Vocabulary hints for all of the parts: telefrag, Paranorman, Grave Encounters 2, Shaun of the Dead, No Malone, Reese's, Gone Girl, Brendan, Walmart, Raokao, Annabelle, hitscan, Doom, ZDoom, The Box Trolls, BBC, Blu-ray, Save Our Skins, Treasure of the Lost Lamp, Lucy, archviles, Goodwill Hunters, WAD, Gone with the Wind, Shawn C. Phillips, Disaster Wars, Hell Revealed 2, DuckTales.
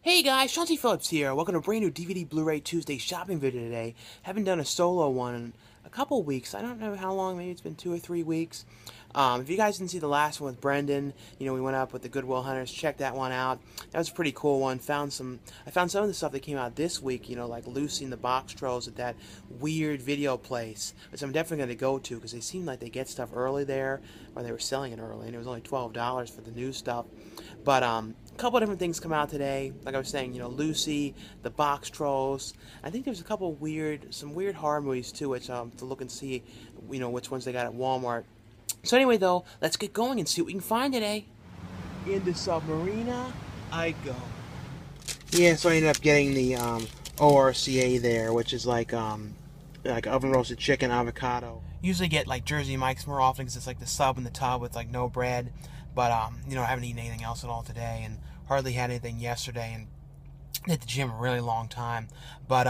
Hey guys, Shawn C. Phillips here. Welcome to a brand new DVD Blu-ray Tuesday shopping video today. Haven't done a solo one in a couple weeks. I don't know how long, maybe it's been 2 or 3 weeks. If you guys didn't see the last one with Brendan, you know, we went up with the Goodwill Hunters, checked that one out. That was a pretty cool one. I found some of the stuff that came out this week, you know, like Lucy and the Box Trolls at that weird video place, which I'm definitely going to go to because they seem like they get stuff early there, or they were selling it early, and it was only $12 for the new stuff. But a couple of different things come out today. Like I was saying, you know, Lucy, the Box Trolls. I think there's a couple of some weird horror movies too, which to look and see, you know, which ones they got at Walmart. So anyway, though, let's get going and see what we can find today. In the submarina, I go. Yeah, so I ended up getting the ORCA there, which is like oven roasted chicken, avocado. Usually get like Jersey Mike's more often because it's like the sub in the tub with like no bread. But you know, I haven't eaten anything else at all today, and hardly had anything yesterday, and at the gym a really long time. But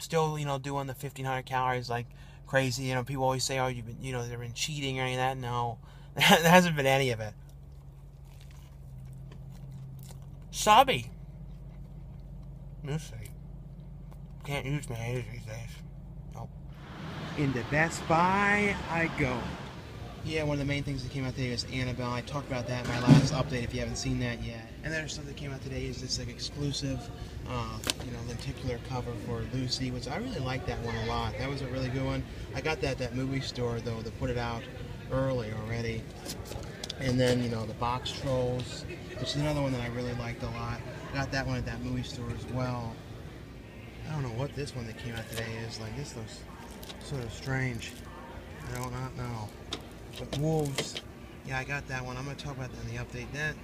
still, you know, doing the 1,500 calories like crazy. You know, people always say, oh, they've been cheating or any of that. No, that hasn't been any of it. Sobby. Lucy. Can't use my hands these days. Nope. In the Best Buy, I go. Yeah, one of the main things that came out today is Annabelle. I talked about that in my last update if you haven't seen that yet. And then there's something that came out today is this like exclusive, you know, lenticular cover for Lucy, which I really like that one a lot. That was a really good one. I got that at that movie store though that put it out early already. And then, you know, the Box Trolls, which is another one that I really liked a lot. I got that one at that movie store as well. I don't know what this one that came out today is. Like, this looks sort of strange. I do not know. But wolves, yeah, I got that one. I'm going to talk about that in the update. That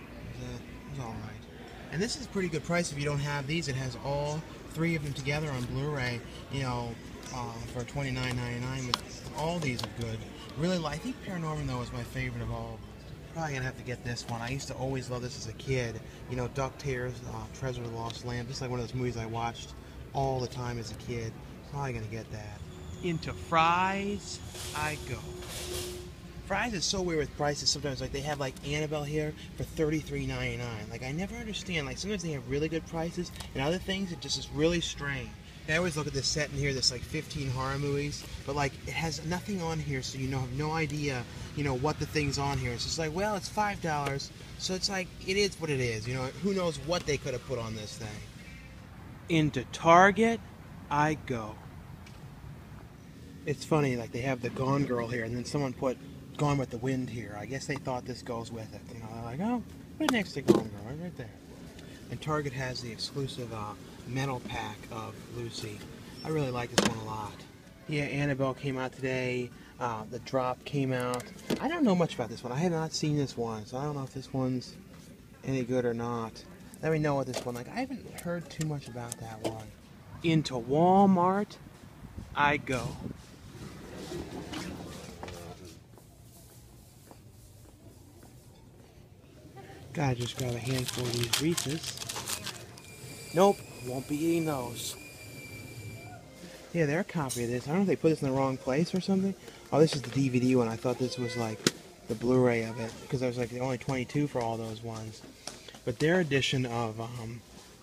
was all right. And this is a pretty good price if you don't have these. It has all three of them together on Blu-ray, you know, for $29.99. But all these are good. Really, I think Paranorman, though, is my favorite of all. Probably going to have to get this one. I used to always love this as a kid. You know, DuckTales, Treasure of the Lost Lamp. This is like one of those movies I watched all the time as a kid. Probably going to get that. Into fries, I go. Fries is so weird with prices sometimes. Like, they have like Annabelle here for $33.99. Like, I never understand. Like, sometimes they have really good prices, and other things it just is really strange. I always look at this set in here that's like 15 horror movies, but like it has nothing on here, so you know, have no idea, you know, what the thing's on here. It's just like, well, it's $5, so it's like it is what it is. You know, who knows what they could have put on this thing. Into Target, I go. It's funny, like they have the Gone Girl here, and then someone put Gone with the Wind here. I guess they thought this goes with it. You know, they're like, oh, put it next to Gone Girl, right there. And Target has the exclusive metal pack of Lucy. I really like this one a lot. Yeah, Annabelle came out today. The Drop came out. I don't know much about this one. I have not seen this one, so I don't know if this one's any good or not. Let me know what this one, like, I haven't heard too much about that one. Into Walmart, I go. Gotta just grab a handful of these Reese's. Nope, won't be eating those. Yeah, they're a copy of this. I don't know if they put this in the wrong place or something. Oh, this is the DVD one. I thought this was like the Blu-ray of it, because I was like, only 22 for all those ones. But their edition of,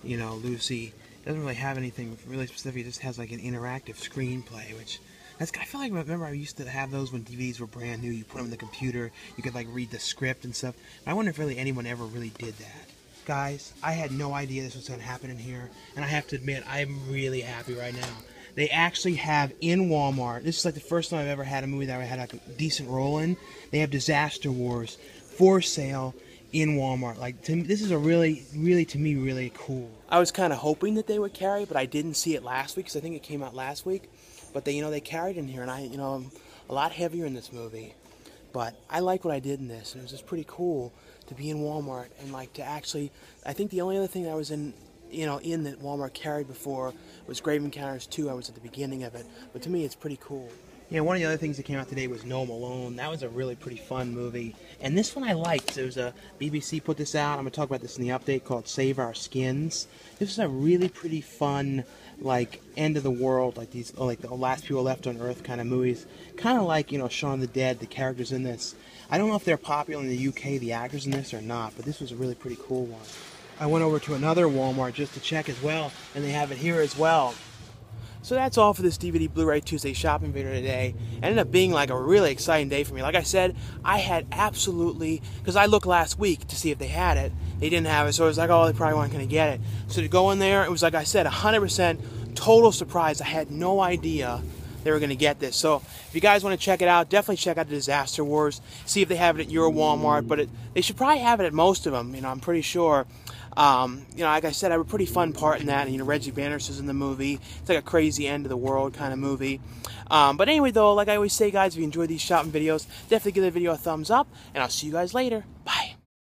you know, Lucy doesn't really have anything really specific. It just has like an interactive screenplay, which... I feel like, remember, I used to have those when DVDs were brand new. You put them in the computer, you could like read the script and stuff. But I wonder if really anyone ever really did that. Guys, I had no idea this was going to happen in here. And I have to admit, I'm really happy right now. They actually have in Walmart, this is like the first time I've ever had a movie that I had like a decent roll in. They have Disaster Wars for sale in Walmart. Like, to me, this is a really, really, to me, really cool. I was kind of hoping that they would carry it, but I didn't see it last week because I think it came out last week. But they, you know, they carried in here, and I, you know, I'm a lot heavier in this movie. But I like what I did in this, and it was just pretty cool to be in Walmart and like to actually. I think the only other thing I was in, you know, in that Walmart carried before was Grave Encounters 2. I was at the beginning of it, but to me, it's pretty cool. Yeah, one of the other things that came out today was No Malone. That was a really pretty fun movie. And this one I liked. It was a BBC put this out. I'm going to talk about this in the update, called Save Our Skins. This is a really pretty fun, like, end of the world, like these, like the last people left on Earth kind of movies. Kind of like, you know, Shaun of the Dead, the characters in this. I don't know if they're popular in the UK, the actors in this, or not, but this was a really pretty cool one. I went over to another Walmart just to check as well, and they have it here as well. So that's all for this DVD Blu-ray Tuesday shopping video today. It ended up being like a really exciting day for me. Like I said, I had absolutely, because I looked last week to see if they had it. They didn't have it, so I was like, oh, they probably weren't going to get it. So to go in there, it was like I said, 100% total surprise. I had no idea they were going to get this. So if you guys want to check it out, definitely check out the Disaster Wars. See if they have it at your Walmart, but they should probably have it at most of them. You know, I'm pretty sure. You know, like I said, I have a pretty fun part in that. And, you know, Reggie Bannister's in the movie. It's like a crazy end of the world kind of movie. But anyway, though, like I always say, guys, if you enjoy these shopping videos, definitely give the video a thumbs up. And I'll see you guys later. Bye.